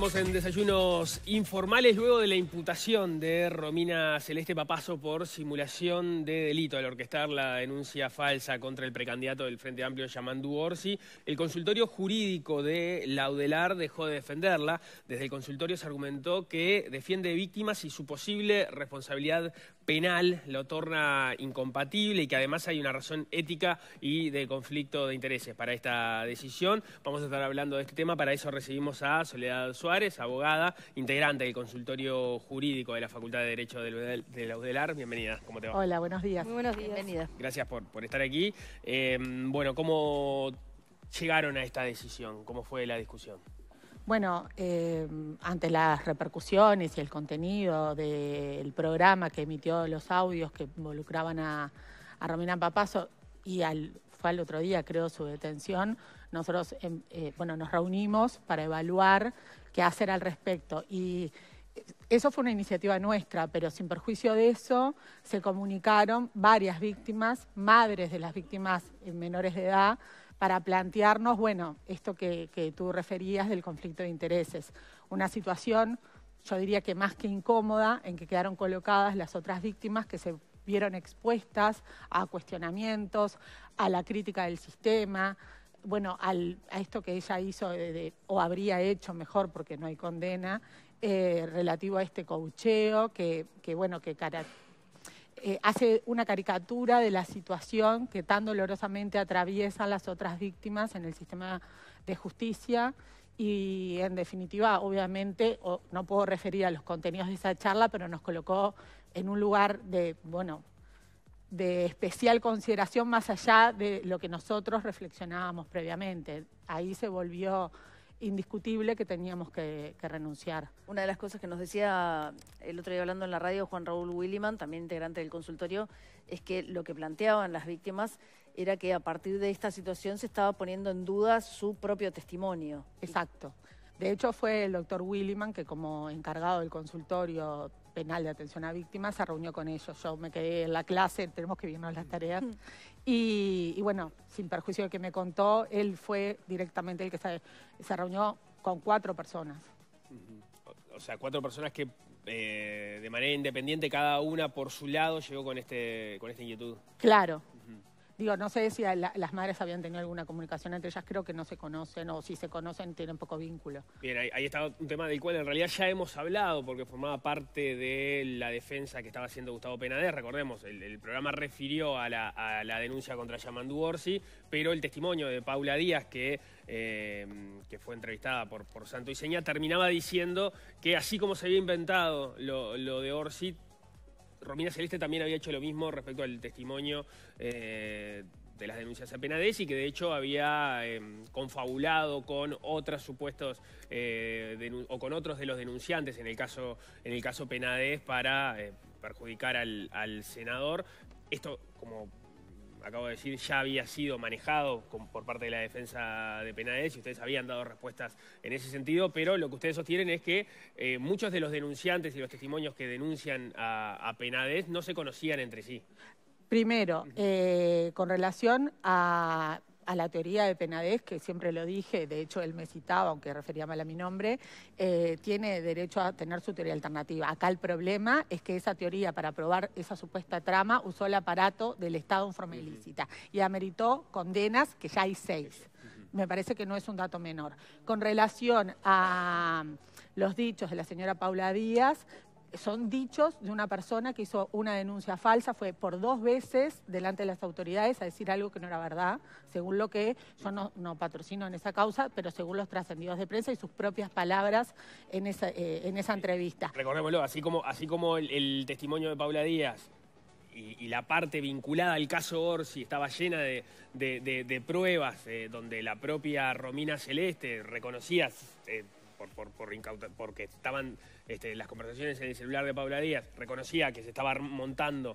Seguimos en Desayunos Informales luego de la imputación de Romina Celeste Papasso por simulación de delito al orquestar la denuncia falsa contra el precandidato del Frente Amplio Yamandú Orsi. El consultorio jurídico de la Udelar dejó de defenderla. Desde el consultorio se argumentó que defiende víctimas y su posible responsabilidad penal lo torna incompatible y que además hay una razón ética y de conflicto de intereses para esta decisión. Vamos a estar hablando de este tema, para eso recibimos a Soledad Suárez, abogada, integrante del consultorio jurídico de la Facultad de Derecho de la UDELAR. Bienvenida, ¿cómo te va? Hola, buenos días. Muy buenos días. Bienvenida. Gracias por estar aquí. Bueno, ¿cómo llegaron a esta decisión? ¿Cómo fue la discusión? Bueno, ante las repercusiones y el contenido del programa que emitió los audios que involucraban a Romina Papasso y fue al otro día, creo, su detención, nosotros nos reunimos para evaluar qué hacer al respecto. Y eso fue una iniciativa nuestra, pero sin perjuicio de eso se comunicaron varias víctimas, madres de las víctimas menores de edad, para plantearnos, bueno, esto que tú referías del conflicto de intereses. Una situación, yo diría que más que incómoda, en que quedaron colocadas las otras víctimas que se vieron expuestas a cuestionamientos, a la crítica del sistema, bueno, a esto que ella hizo o habría hecho mejor porque no hay condena, relativo a este coacheo que hace una caricatura de la situación que tan dolorosamente atraviesan las otras víctimas en el sistema de justicia. Y en definitiva, obviamente, no puedo referir a los contenidos de esa charla, pero nos colocó en un lugar de especial consideración más allá de lo que nosotros reflexionábamos previamente. Ahí se volvió indiscutible que teníamos que renunciar. Una de las cosas que nos decía el otro día hablando en la radio Juan Raúl Williman, también integrante del consultorio, es que lo que planteaban las víctimas era que a partir de esta situación se estaba poniendo en duda su propio testimonio. Exacto. De hecho fue el doctor Williman que, como encargado del consultorio penal de atención a víctimas, se reunió con ellos. Yo me quedé en la clase, tenemos que irnos las tareas. Y bueno, sin perjuicio de que me contó, él fue directamente el que se reunió con 4 personas. O sea, 4 personas que de manera independiente, cada una por su lado, llegó con esta inquietud. Claro. Digo, no sé si las madres habían tenido alguna comunicación entre ellas, creo que no se conocen, o si se conocen tienen poco vínculo. Bien, ahí está un tema del cual en realidad ya hemos hablado, porque formaba parte de la defensa que estaba haciendo Gustavo Penadés. Recordemos, el programa refirió a la denuncia contra Yamandú Orsi, pero el testimonio de Paula Díaz, que fue entrevistada por Santo y Seña, terminaba diciendo que así como se había inventado lo de Orsi, Romina Celeste también había hecho lo mismo respecto al testimonio de las denuncias a Penadés, y que de hecho había confabulado con otros supuestos o con otros de los denunciantes en el caso Penadés para perjudicar al senador. Esto, como acabo de decir, ya había sido manejado por parte de la defensa de Penadés y ustedes habían dado respuestas en ese sentido, pero lo que ustedes sostienen es que muchos de los denunciantes y los testimonios que denuncian a Penadés no se conocían entre sí. Primero, con relación a la teoría de Penadés, que siempre lo dije, de hecho él me citaba, aunque refería mal a mi nombre, tiene derecho a tener su teoría alternativa. Acá el problema es que esa teoría, para probar esa supuesta trama, usó el aparato del Estado en forma ilícita y ameritó condenas, que ya hay 6. Me parece que no es un dato menor. Con relación a los dichos de la señora Paula Díaz, son dichos de una persona que hizo una denuncia falsa, fue por 2 veces delante de las autoridades a decir algo que no era verdad, según lo que yo no patrocino en esa causa, pero según los trascendidos de prensa y sus propias palabras en esa entrevista. Recordémoslo, así como el testimonio de Paula Díaz y la parte vinculada al caso Orsi estaba llena de pruebas, donde la propia Romina Celeste reconocía porque estaban las conversaciones en el celular de Paula Díaz, reconocía que se estaba montando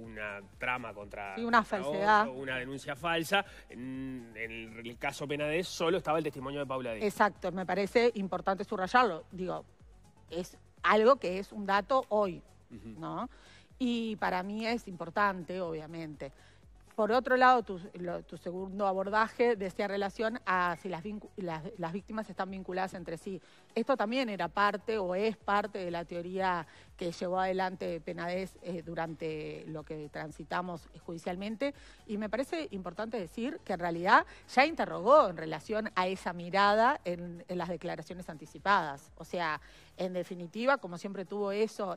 una trama contra... Sí, una falsedad. Una denuncia falsa. En el caso Penadés solo estaba el testimonio de Paula Díaz. Exacto, me parece importante subrayarlo. Digo, es algo que es un dato hoy, ¿no? Y para mí es importante, obviamente. por otro lado, tu segundo abordaje decía relación a si las víctimas están vinculadas entre sí. Esto también era parte o es parte de la teoría que llevó adelante Penadés durante lo que transitamos judicialmente. Y me parece importante decir que en realidad ya interrogó en relación a esa mirada en las declaraciones anticipadas. O sea, en definitiva, como siempre tuvo eso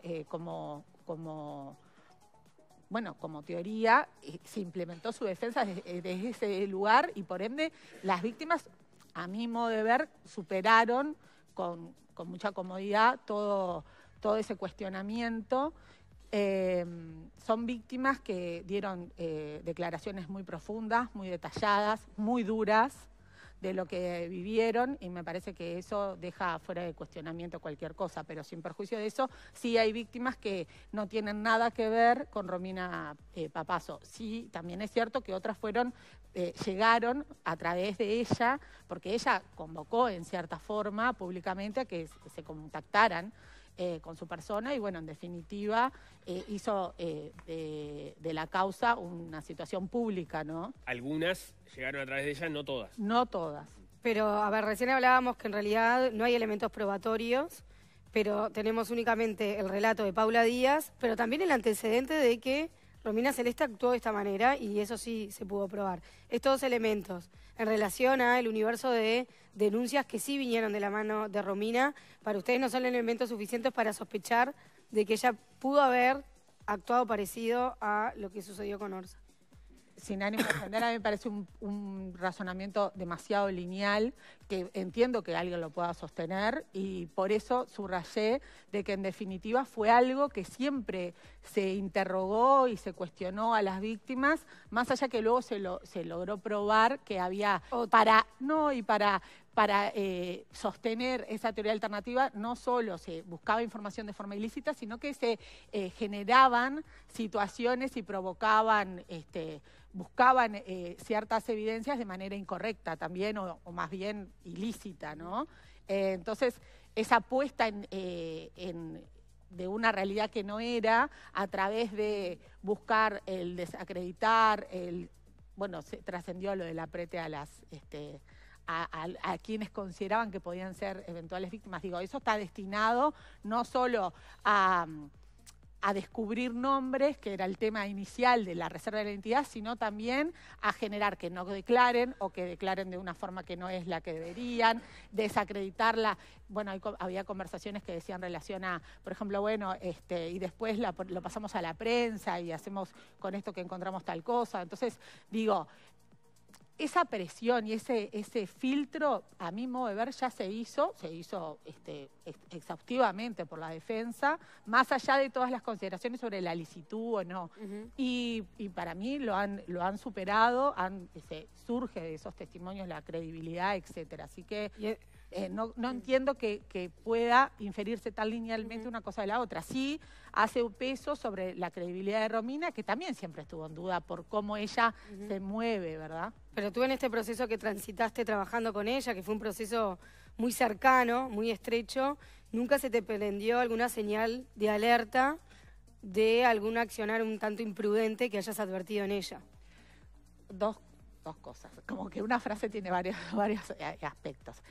como teoría, se implementó su defensa desde ese lugar y por ende las víctimas, a mi modo de ver, superaron con mucha comodidad todo ese cuestionamiento. Son víctimas que dieron declaraciones muy profundas, muy detalladas, muy duras de lo que vivieron, y me parece que eso deja fuera de cuestionamiento cualquier cosa, pero sin perjuicio de eso, sí hay víctimas que no tienen nada que ver con Romina Papasso. Sí, también es cierto que otras llegaron a través de ella, porque ella convocó en cierta forma públicamente a que se contactaran con su persona y bueno, en definitiva hizo de la causa una situación pública, ¿no? Algunas llegaron a través de ella, no todas. No todas. Pero, a ver, recién hablábamos que en realidad no hay elementos probatorios, pero tenemos únicamente el relato de Paula Díaz, pero también el antecedente de que Romina Celeste actuó de esta manera y eso sí se pudo probar. Estos dos elementos en relación al universo de denuncias que sí vinieron de la mano de Romina, ¿para ustedes no son elementos suficientes para sospechar de que ella pudo haber actuado parecido a lo que sucedió con Orsi? Sin ánimo de ofender, a mí me parece un razonamiento demasiado lineal, que entiendo que alguien lo pueda sostener y por eso subrayé de que en definitiva fue algo que siempre se interrogó y se cuestionó a las víctimas, más allá que luego se logró probar que había para sostener esa teoría alternativa no solo se buscaba información de forma ilícita, sino que se generaban situaciones y provocaban, buscaban ciertas evidencias de manera incorrecta también, o más bien ilícita, ¿no? Entonces, esa apuesta de una realidad que no era, a través de buscar el desacreditar, se trascendió lo de la prete a las... A quienes consideraban que podían ser eventuales víctimas. Digo, eso está destinado no solo a descubrir nombres, que era el tema inicial de la reserva de la identidad, sino también a generar que no declaren o que declaren de una forma que no es la que deberían, desacreditarla. Bueno, había conversaciones que decían relación a, por ejemplo, y después lo pasamos a la prensa y hacemos con esto que encontramos tal cosa. Entonces, digo... Esa presión y ese filtro, a mi modo de ver, ya se hizo exhaustivamente por la defensa, más allá de todas las consideraciones sobre la licitud o no. Uh-huh. Y para mí lo han superado, surge de esos testimonios la credibilidad, etcétera. Así que no entiendo que pueda inferirse tan linealmente una cosa de la otra. Sí hace un peso sobre la credibilidad de Romina, que también siempre estuvo en duda por cómo ella se mueve, ¿verdad? Pero tú en este proceso que transitaste trabajando con ella, que fue un proceso muy cercano, muy estrecho, ¿nunca se te prendió alguna señal de alerta de algún accionar un tanto imprudente que hayas advertido en ella? Dos cosas. Como que una frase tiene varios aspectos.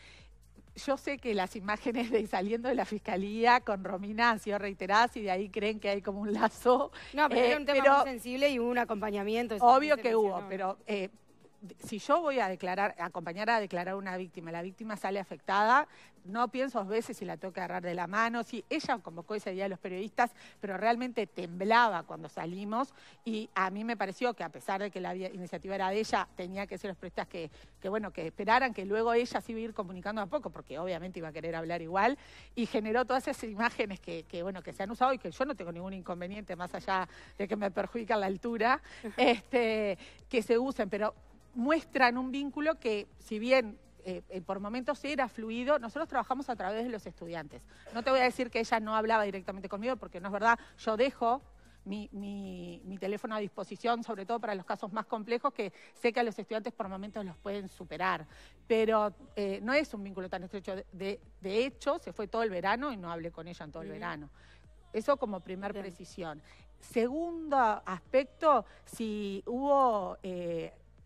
Yo sé que las imágenes de saliendo de la fiscalía con Romina han sido reiteradas y de ahí creen que hay como un lazo. No, pero era un tema muy sensible y hubo un acompañamiento. Obvio que hubo, pero... Si yo voy a declarar, a acompañar a declarar a una víctima, la víctima sale afectada, no pienso dos veces si la tengo que agarrar de la mano, si ella convocó ese día a los periodistas, pero realmente temblaba cuando salimos y a mí me pareció que a pesar de que la iniciativa era de ella, tenía que ser los periodistas que esperaran, que luego ella sí iba a ir comunicando a poco, porque obviamente iba a querer hablar igual, y generó todas esas imágenes que se han usado y que yo no tengo ningún inconveniente, más allá de que me perjudica la altura, que se usen, pero... muestran un vínculo que, si bien por momentos era fluido, nosotros trabajamos a través de los estudiantes. No te voy a decir que ella no hablaba directamente conmigo, porque no es verdad, yo dejo mi teléfono a disposición, sobre todo para los casos más complejos, que sé que a los estudiantes por momentos los pueden superar, pero no es un vínculo tan estrecho. De hecho, se fue todo el verano y no hablé con ella en todo el verano. Eso como primer precisión. Segundo aspecto, si hubo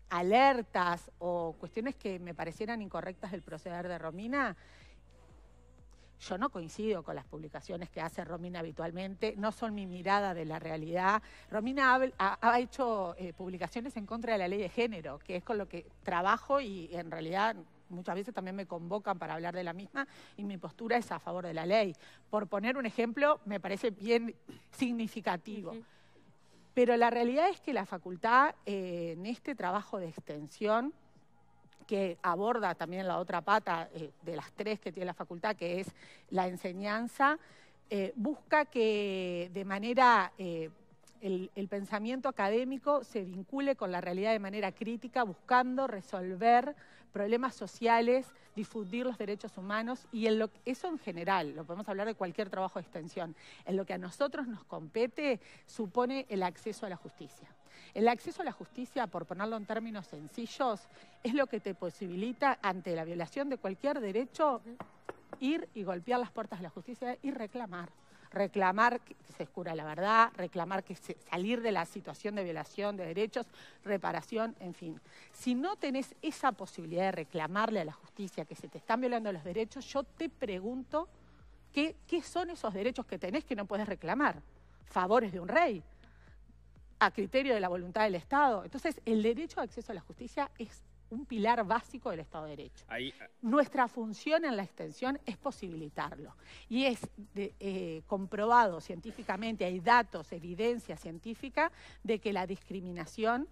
alertas o cuestiones que me parecieran incorrectas del proceder de Romina, yo no coincido con las publicaciones que hace Romina habitualmente, no son mi mirada de la realidad. Romina ha hecho publicaciones en contra de la ley de género, que es con lo que trabajo y en realidad muchas veces también me convocan para hablar de la misma y mi postura es a favor de la ley. Por poner un ejemplo, me parece bien significativo. Uh-huh. Pero la realidad es que la facultad, en este trabajo de extensión, que aborda también la otra pata de las tres que tiene la facultad, que es la enseñanza, busca que de manera el pensamiento académico se vincule con la realidad de manera crítica, buscando resolver problemas sociales, difundir los derechos humanos, y eso en general, lo podemos hablar de cualquier trabajo de extensión, en lo que a nosotros nos compete supone el acceso a la justicia. El acceso a la justicia, por ponerlo en términos sencillos, es lo que te posibilita, ante la violación de cualquier derecho, ir y golpear las puertas de la justicia y reclamar. Reclamar que se escura la verdad, reclamar que salir de la situación de violación de derechos, reparación, en fin. Si no tenés esa posibilidad de reclamarle a la justicia que se te están violando los derechos, yo te pregunto qué son esos derechos que tenés que no podés reclamar. Favores de un rey, a criterio de la voluntad del Estado. Entonces, el derecho de acceso a la justicia es un pilar básico del Estado de Derecho. Ahí. Nuestra función en la extensión es posibilitarlo. Y es comprobado científicamente, hay datos, evidencia científica, de que la discriminación,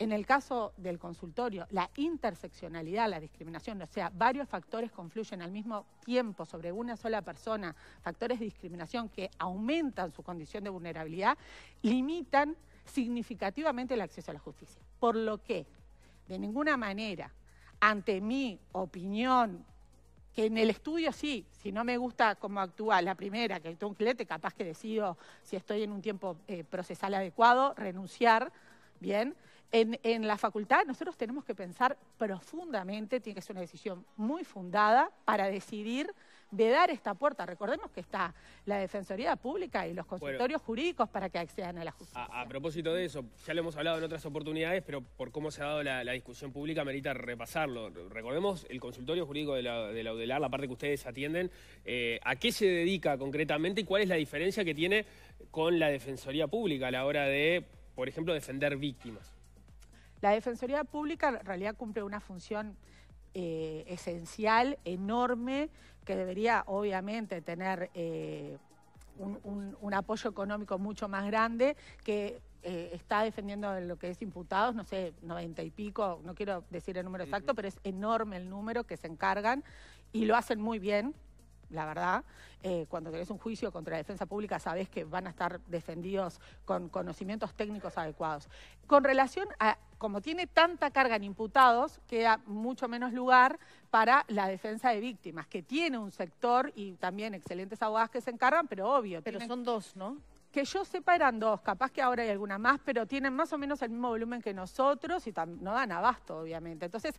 en el caso del consultorio, la interseccionalidad, la discriminación, o sea, varios factores confluyen al mismo tiempo sobre una sola persona, factores de discriminación que aumentan su condición de vulnerabilidad, limitan significativamente el acceso a la justicia. Por lo que, de ninguna manera, ante mi opinión, que en el estudio sí, si no me gusta cómo actúa la primera, que actúa un cliente, capaz que decido, si estoy en un tiempo procesal adecuado, renunciar, bien. En la facultad nosotros tenemos que pensar profundamente, tiene que ser una decisión muy fundada para decidir vedar esta puerta. Recordemos que está la Defensoría Pública y los consultorios jurídicos para que accedan a la justicia. A propósito de eso, ya lo hemos hablado en otras oportunidades, pero por cómo se ha dado la discusión pública merita repasarlo. Recordemos el consultorio jurídico de la Udelar, la parte que ustedes atienden, ¿a qué se dedica concretamente y cuál es la diferencia que tiene con la Defensoría Pública a la hora de, por ejemplo, defender víctimas? La Defensoría Pública en realidad cumple una función esencial, enorme, que debería obviamente tener un apoyo económico mucho más grande, que está defendiendo lo que es imputados, no sé, 90 y pico, no quiero decir el número exacto, pero es enorme el número que se encargan y lo hacen muy bien. La verdad, cuando tenés un juicio contra la defensa pública sabés que van a estar defendidos con conocimientos técnicos adecuados. Con relación a, como tiene tanta carga en imputados, queda mucho menos lugar para la defensa de víctimas, que tiene un sector y también excelentes abogadas que se encargan, pero obvio. Pero son dos, ¿no? Que yo sepa eran dos, capaz que ahora hay alguna más, pero tienen más o menos el mismo volumen que nosotros y no dan abasto, obviamente. Entonces,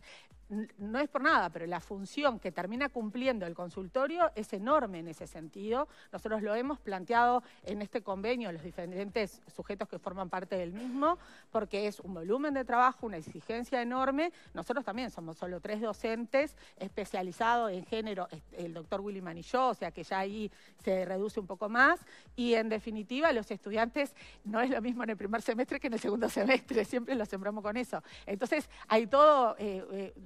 no es por nada, pero la función que termina cumpliendo el consultorio es enorme en ese sentido. Nosotros lo hemos planteado en este convenio, los diferentes sujetos que forman parte del mismo, porque es un volumen de trabajo, una exigencia enorme. Nosotros también somos solo 3 docentes especializados en género, el doctor Williman y yo, o sea que ya ahí se reduce un poco más. Y en definitiva, a los estudiantes no es lo mismo en el primer semestre que en el segundo semestre, siempre los sembramos con eso. Entonces hay todo,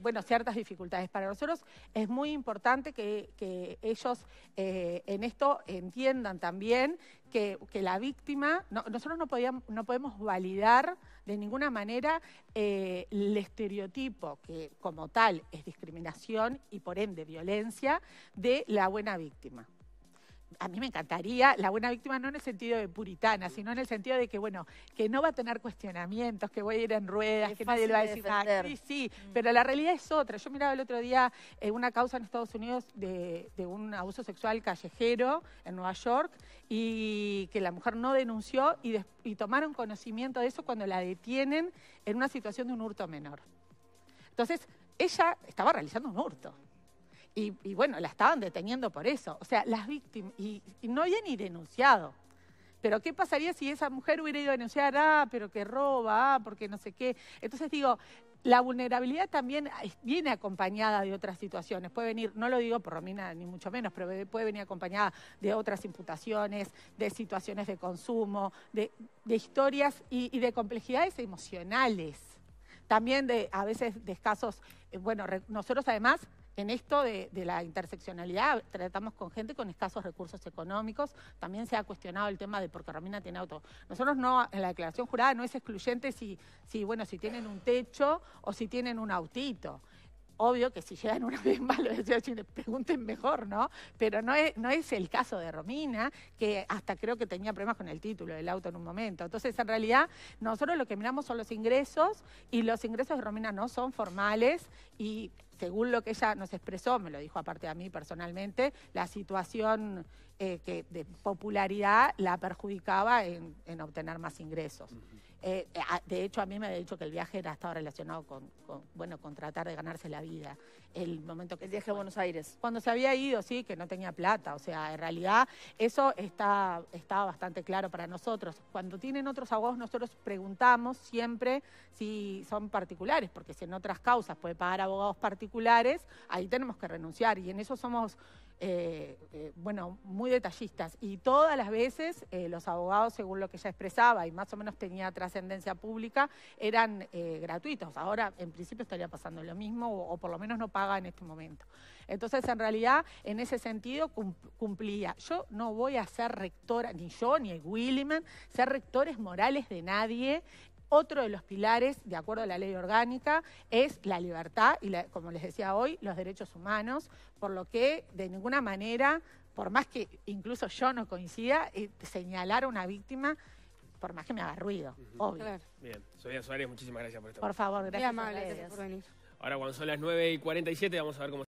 bueno, ciertas dificultades. Para nosotros es muy importante que ellos en esto entiendan también que la víctima, nosotros no podemos validar de ninguna manera el estereotipo que como tal es discriminación y por ende violencia de la buena víctima. A mí me encantaría la buena víctima no en el sentido de puritana, sino en el sentido de que, bueno, que no va a tener cuestionamientos, que voy a ir en ruedas, que nadie le va a decir, sí, pero la realidad es otra. Yo miraba el otro día una causa en Estados Unidos de un abuso sexual callejero en Nueva York y que la mujer no denunció y tomaron conocimiento de eso cuando la detienen en una situación de un hurto menor. Entonces, ella estaba realizando un hurto. Y bueno, la estaban deteniendo por eso. O sea, las víctimas, y no había ni denunciado. Pero ¿qué pasaría si esa mujer hubiera ido a denunciar? Ah, pero que roba, ah, porque no sé qué. Entonces digo, la vulnerabilidad también viene acompañada de otras situaciones. Puede venir, no lo digo por Romina ni mucho menos, pero puede venir acompañada de otras imputaciones, de situaciones de consumo, de historias y de complejidades emocionales. También de a veces de escasos, bueno, nosotros además en esto de la interseccionalidad tratamos con gente con escasos recursos económicos. También se ha cuestionado el tema de porque Romina tiene auto. Nosotros no, en la declaración jurada no es excluyente si tienen un techo o si tienen un autito. Obvio que si llegan una vez más los 18 les pregunten mejor, ¿no? Pero no es el caso de Romina, que hasta creo que tenía problemas con el título del auto en un momento. Entonces, en realidad, nosotros lo que miramos son los ingresos, y los ingresos de Romina no son formales, y según lo que ella nos expresó, me lo dijo aparte a mí personalmente, la situación que de popularidad la perjudicaba en obtener más ingresos. Uh-huh. De hecho, a mí me había dicho que el viaje estaba relacionado con tratar de ganarse la vida. El momento que el viaje a Buenos Aires. Cuando se había ido, sí, que no tenía plata. O sea, en realidad, eso está bastante claro para nosotros. Cuando tienen otros abogados, nosotros preguntamos siempre si son particulares, porque si en otras causas puede pagar abogados particulares, ahí tenemos que renunciar. Y en eso somos muy detallistas, y todas las veces los abogados, según lo que ella expresaba y más o menos tenía trascendencia pública, eran gratuitos. Ahora en principio estaría pasando lo mismo, o por lo menos no paga en este momento. Entonces, en realidad, en ese sentido cumplía. Yo no voy a ser rectora, ni yo ni el Williman, ser rectores morales de nadie. Otro de los pilares, de acuerdo a la ley orgánica, es la libertad y, como les decía hoy, los derechos humanos, por lo que de ninguna manera, por más que incluso yo no coincida, señalar a una víctima, por más que me haga ruido, obvio. Claro. Bien, Soledad Suárez, muchísimas gracias por estar aquí. Por favor, gracias. Muy amable, gracias por venir. Ahora, cuando son las 9:47, vamos a ver cómo